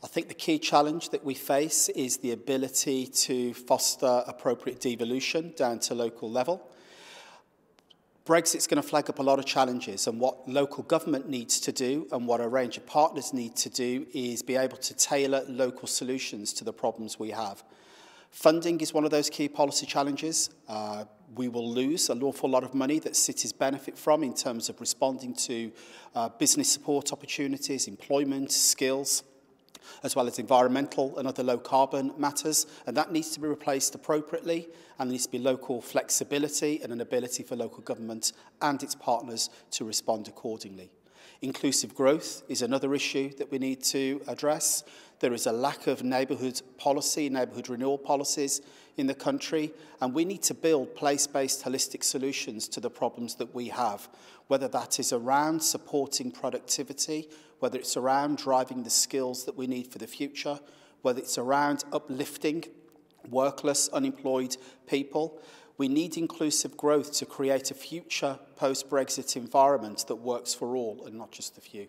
I think the key challenge that we face is the ability to foster appropriate devolution down to local level. Brexit's going to flag up a lot of challenges, and what local government needs to do and what a range of partners need to do is be able to tailor local solutions to the problems we have. Funding is one of those key policy challenges. We will lose an awful lot of money that cities benefit from in terms of responding to business support opportunities, employment, skills, as well as environmental and other low-carbon matters, and that needs to be replaced appropriately, and there needs to be local flexibility and an ability for local government and its partners to respond accordingly. Inclusive growth is another issue that we need to address. There is a lack of neighbourhood policy, neighbourhood renewal policies in the country, and we need to build place-based holistic solutions to the problems that we have, whether that is around supporting productivity, whether it's around driving the skills that we need for the future, whether it's around uplifting workless, unemployed people. We need inclusive growth to create a future post-Brexit environment that works for all and not just a few.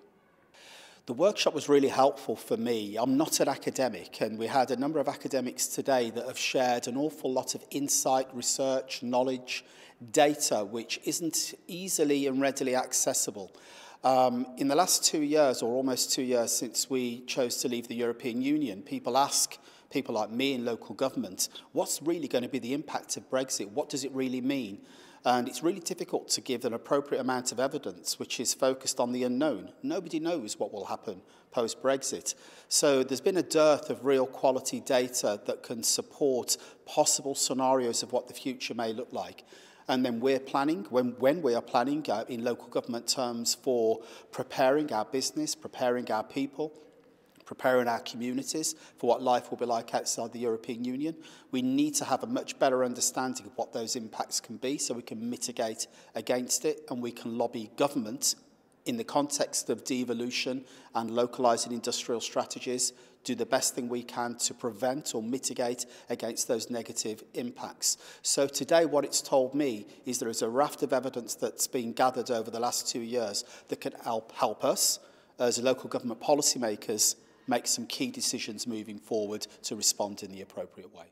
The workshop was really helpful for me. I'm not an academic, and we had a number of academics today that have shared an awful lot of insight, research, knowledge, data, which isn't easily and readily accessible. In the last 2 years, or almost 2 years since we chose to leave the European Union, people ask people like me in local government, what's really going to be the impact of Brexit? What does it really mean? And it's really difficult to give an appropriate amount of evidence which is focused on the unknown. Nobody knows what will happen post-Brexit. So there's been a dearth of real quality data that can support possible scenarios of what the future may look like. And then we're planning, when we are planning in local government terms for preparing our business, preparing our people, preparing our communities for what life will be like outside the European Union, we need to have a much better understanding of what those impacts can be so we can mitigate against it, and we can lobby government in the context of devolution and localising industrial strategies, do the best thing we can to prevent or mitigate against those negative impacts. So today what it's told me is there is a raft of evidence that's been gathered over the last 2 years that can help us as local government policymakers make some key decisions moving forward to respond in the appropriate way.